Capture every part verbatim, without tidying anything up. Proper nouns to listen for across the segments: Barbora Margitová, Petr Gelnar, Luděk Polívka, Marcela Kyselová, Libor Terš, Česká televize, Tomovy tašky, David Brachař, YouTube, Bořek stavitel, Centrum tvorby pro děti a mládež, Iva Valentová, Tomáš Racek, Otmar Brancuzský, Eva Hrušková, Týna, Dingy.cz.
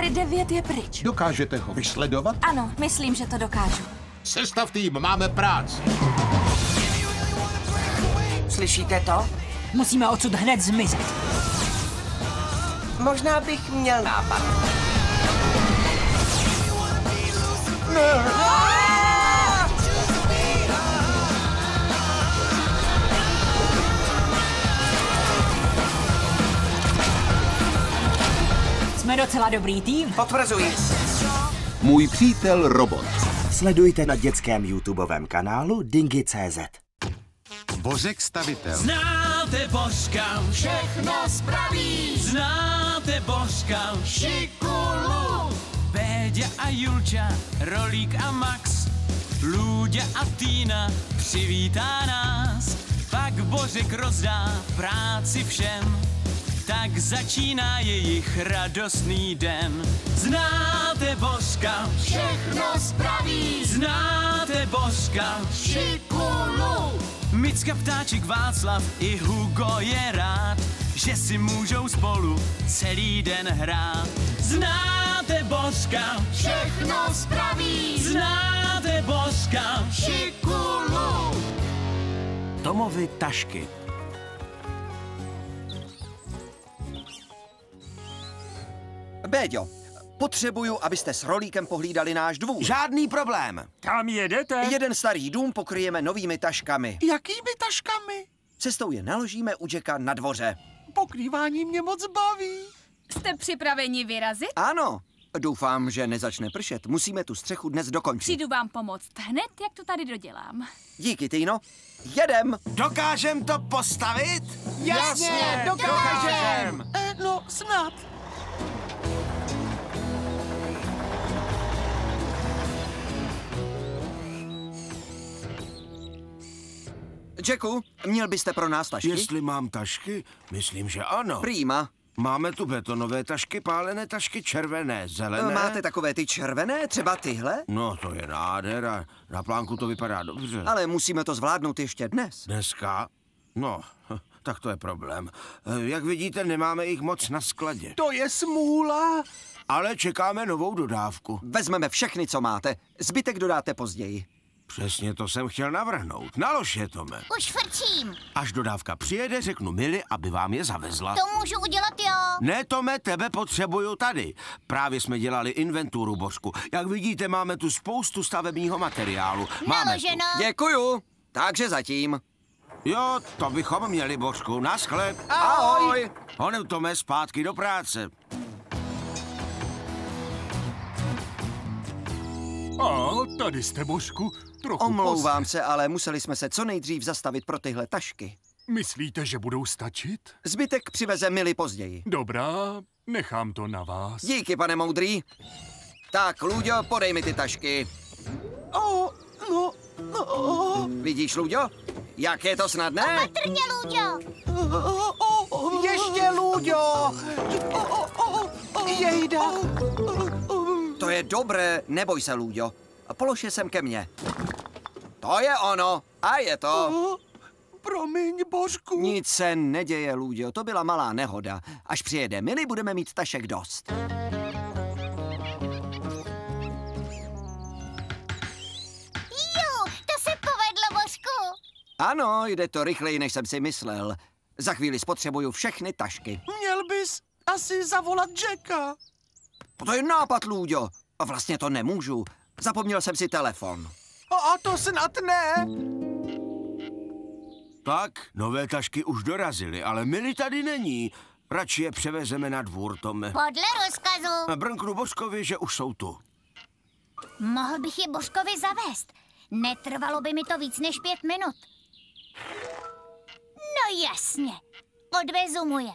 Pár devět je pryč. Dokážete ho vysledovat? Ano, myslím, že to dokážu. Sestav tým, máme práci. Slyšíte to? Musíme odsud hned zmizet. Možná bych měl nápad. Jsme docela dobrý tým. Potvrzuji. Můj přítel robot. Sledujte na dětském YouTubeovém kanálu Dingy tečka cé zet. Bořek stavitel. Znáte Bořka, všechno spraví. Znáte Bořka, šikulu. Béďa a Julča, Rolík a Max, Luďa a Týna přivítá nás. Pak Bořek rozdá práci všem, tak začíná jejich radostný den. Znáte Bořka, všechno spraví. Znáte Bořka, šikulu. Micka, Ptáček, Václav i Hugo je rád, že si můžou spolu celý den hrát. Znáte Bořka, všechno spraví. Znáte Bořka, šikulu. Tomovy tašky. Béďo, potřebuju, abyste s Rolíkem pohlídali náš dvůr. Žádný problém. Kam jedete? Jeden starý dům pokryjeme novými taškami. Jakými taškami? Cestou je naložíme u Jacka na dvoře. Pokrývání mě moc baví. Jste připraveni vyrazit? Ano. Doufám, že nezačne pršet. Musíme tu střechu dnes dokončit. Přijdu vám pomoct hned, jak to tady dodělám. Díky, Týno. Jedem. Dokážem to postavit? Jasně, Jasně dokážem. dokážem. Eh, no, snad. Jacku, měl byste pro nás tašky? Jestli mám tašky? Myslím, že ano. Prýma. Máme tu betonové tašky, pálené tašky, červené, zelené. Máte takové ty červené? Třeba tyhle? No, to je nádhera. Na plánku to vypadá dobře. Ale musíme to zvládnout ještě dnes. Dneska? No, tak to je problém. Jak vidíte, nemáme jich moc na skladě. To je smůla. Ale čekáme novou dodávku. Vezmeme všechny, co máte. Zbytek dodáte později. Přesně to jsem chtěl navrhnout. Nalož je, Tome. Už frčím. Až dodávka přijede, řeknu Mili, aby vám je zavezla. To můžu udělat, jo. Ne, Tome, tebe potřebuju tady. Právě jsme dělali inventuru, Bořku. Jak vidíte, máme tu spoustu stavebního materiálu. Máme tu. Děkuju. Takže zatím. Jo, to bychom měli, Bořku. Naschle. Ahoj. Ahoj. Honem, Tome, zpátky do práce. A tady jste, Bořku. Trochu Omlouvám pozdě. se, ale museli jsme se co nejdřív zastavit pro tyhle tašky. Myslíte, že budou stačit? Zbytek přiveze Mili později. Dobrá, nechám to na vás. Díky, pane moudrý. Tak, Luďo, podej mi ty tašky. Oh, no, no. Vidíš, Luďo? Jak je to snadné? Opatrně, Luďo. Oh, oh, oh. Ještě, Luďo. Oh, oh, oh, oh. Jejda. To je dobré, neboj se, Luďo. Polož je sem ke mně. To je ono. A je to. Oh, promiň, Bořku. Nic se neděje, Luďo. To byla malá nehoda. Až přijede Mili, budeme mít tašek dost. Jú, to se povedlo, Bořku. Ano, jde to rychleji, než jsem si myslel. Za chvíli spotřebuju všechny tašky. Měl bys asi zavolat Jacka. To je nápad, Luďo. A vlastně to nemůžu. Zapomněl jsem si telefon. A to snad ne. Tak, nové tašky už dorazily, ale Mili tady není. Radši je převezeme na dvůr, Tome. Podle rozkazu. Brnknu Bořkovi, že už jsou tu. Mohl bych je Bořkovi zavést. Netrvalo by mi to víc než pět minut. No jasně. Odvezu mu je.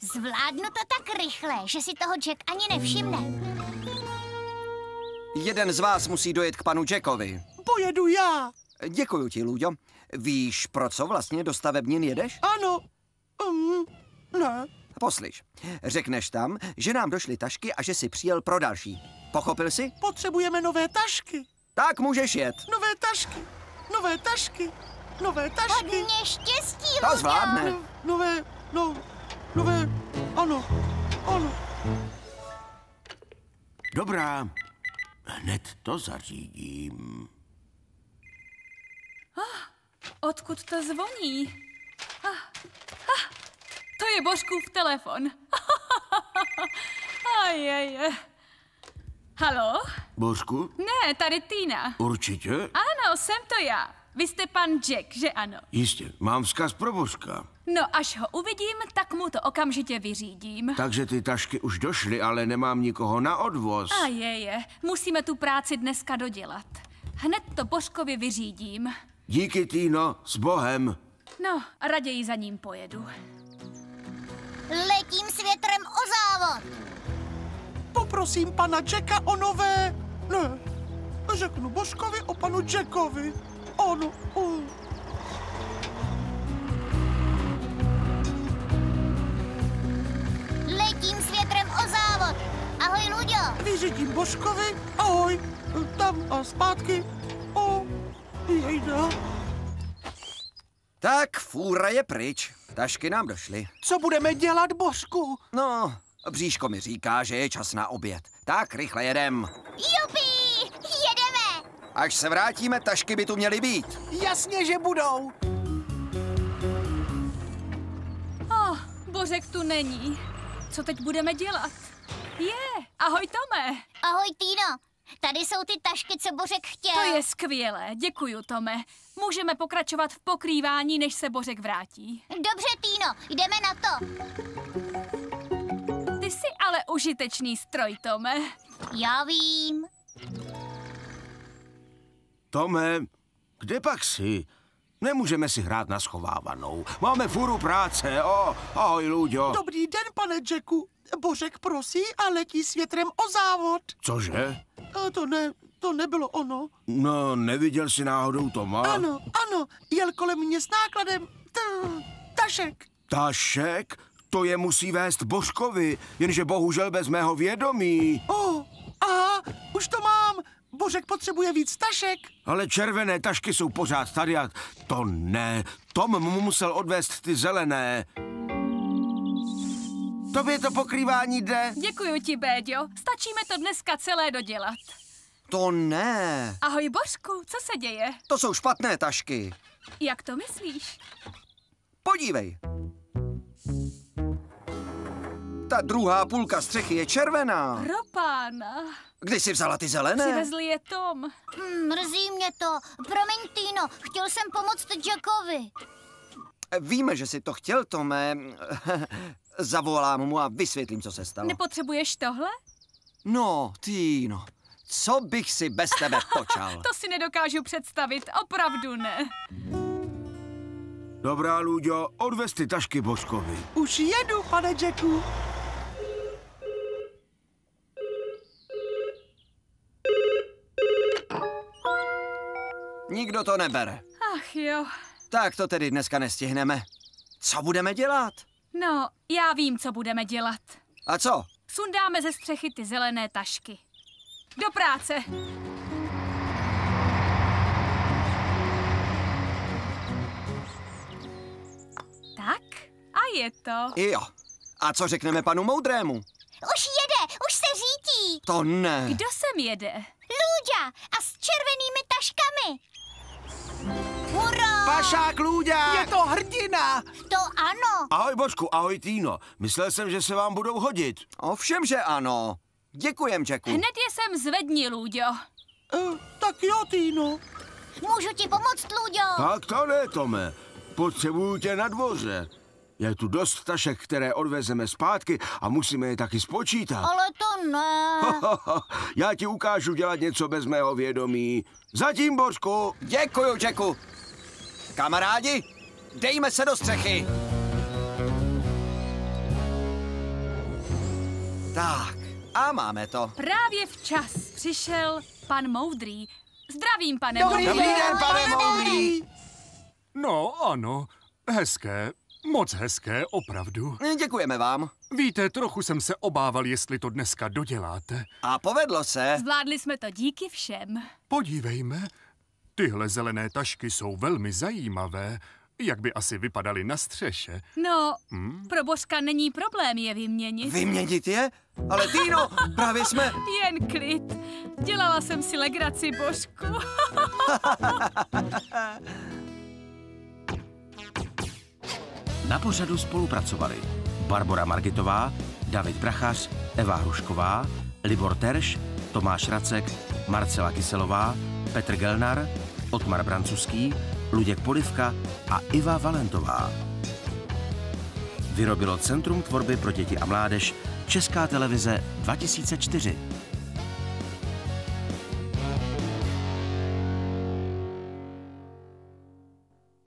Zvládnu to tak rychle, že si toho Jack ani nevšimne. Jeden z vás musí dojet k panu Jackovi. Pojedu já. Děkuju ti, Luďo. Víš, pro co vlastně do stavebnin jedeš? Ano. Um, ne. Poslyš, řekneš tam, že nám došly tašky a že jsi přijel pro další. Pochopil jsi? Potřebujeme nové tašky. Tak můžeš jet. Nové tašky, nové tašky, nové tašky. Hodně štěstí, Luďo. To zvládne. No, nové, no... Nové, ano, ano. Dobrá, hned to zařídím. Oh, odkud to zvoní? Oh, oh, to je Bořkův telefon. Ajeje. Haló? Bořku? Ne, tady Týna. Určitě? Ano, jsem to já. Vy jste pan Jack, že ano? Jistě, mám vzkaz pro Bořka. No, až ho uvidím, tak mu to okamžitě vyřídím. Takže ty tašky už došly, ale nemám nikoho na odvoz. A je, je, musíme tu práci dneska dodělat. Hned to Bořkovi vyřídím. Díky, Týno, s Bohem. No, raději za ním pojedu. Letím s větrem o závod. Poprosím pana Jacka o nové... Ne, řeknu Bořkovi o panu Jackovi. Ono, uh. Letím s větrem o závod. Ahoj, Luďo. Vyřídím Božkovi. Ahoj. Tam a zpátky. O, jejda. Tak, fůra je pryč. Tašky nám došly. Co budeme dělat, Božku? No, bříško mi říká, že je čas na oběd. Tak, rychle jedem. Jupi! Až se vrátíme, tašky by tu měly být. Jasně, že budou. Oh, Bořek tu není. Co teď budeme dělat? Je, ahoj Tome. Ahoj Týno, tady jsou ty tašky, co Bořek chtěl. To je skvělé, děkuju Tome. Můžeme pokračovat v pokrývání, než se Bořek vrátí. Dobře Týno, jdeme na to. Ty jsi ale užitečný stroj, Tome. Já vím. Tome, kde pak jsi? Nemůžeme si hrát na schovávanou. Máme furu práce. O, ahoj, Luďo. Dobrý den, pane Jacku. Bořek prosí a letí s větrem o závod. Cože? A to ne, to nebylo ono. No, neviděl jsi náhodou Toma? Ano, ano, jel kolem mě s nákladem tašek. Tašek? To je musí vést Bořkovi, jenže bohužel bez mého vědomí. O, aha, už to mám. Bořek potřebuje víc tašek. Ale červené tašky jsou pořád tady a to ne. Tom mu musel odvést ty zelené. Tobě to pokrývání jde. Děkuju ti, Béďo. Stačíme to dneska celé dodělat. To ne. Ahoj, Bořku, co se děje? To jsou špatné tašky. Jak to myslíš? Podívej. Ta druhá půlka střechy je červená. Pro pána. Kdy jsi vzala ty zelené? Přivezl je Tom. Mm, mrzí mě to. Promiň, Týno, chtěl jsem pomoct Jackovi. Víme, že jsi to chtěl, Tome. Zavolám mu a vysvětlím, co se stalo. Nepotřebuješ tohle? No, Týno, co bych si bez tebe počal? To si nedokážu představit, opravdu ne. Dobrá, Luďo, odvez ty tašky Bořkovi. Už jedu, pane Jacku. Nikdo to nebere. Ach jo. Tak to tedy dneska nestihneme. Co budeme dělat? No, já vím, co budeme dělat. A co? Sundáme ze střechy ty zelené tašky. Do práce. Tak, a je to. Jo. A co řekneme panu Moudrému? Už jede, už se řítí. To ne. Kdo sem jede? Luďa a s červenými taškami. Hurá! Pašák Luďa! Je to hrdina! To ano. Ahoj, Bořku, ahoj, Týno. Myslel jsem, že se vám budou hodit. Ovšem, že ano. Děkujem, Jacku. Hned je sem zvedni, Luďo. Uh, tak jo, Týno. Můžu ti pomoct, Luďo? Tak to ne, Tome. Potřebuju tě na dvoře. Je tu dost tašek, které odvezeme zpátky a musíme je taky spočítat. Ale to ne. Ho, ho, ho. Já ti ukážu dělat něco bez mého vědomí. Zatím, Bořku. Děkuju, Jacku. Kamarádi, dejme se do střechy. Tak, a máme to. Právě včas přišel pan Moudrý. Zdravím, pane Moudrý. Dobrý den, pane Moudrý. No, ano, hezké. Moc hezké, opravdu. Děkujeme vám. Víte, trochu jsem se obával, jestli to dneska doděláte. A povedlo se. Zvládli jsme to díky všem. Podívejme, tyhle zelené tašky jsou velmi zajímavé. Jak by asi vypadaly na střeše. No, hmm? Pro Bořka není problém je vyměnit. Vyměnit je? Ale Týno, právě jsme... Jen klid. Dělala jsem si legraci, Božku. Na pořadu spolupracovali Barbora Margitová, David Brachař, Eva Hrušková, Libor Terš, Tomáš Racek, Marcela Kyselová, Petr Gelnar, Otmar Brancuzský, Luděk Polívka a Iva Valentová. Vyrobilo Centrum tvorby pro děti a mládež Česká televize dva tisíce čtyři.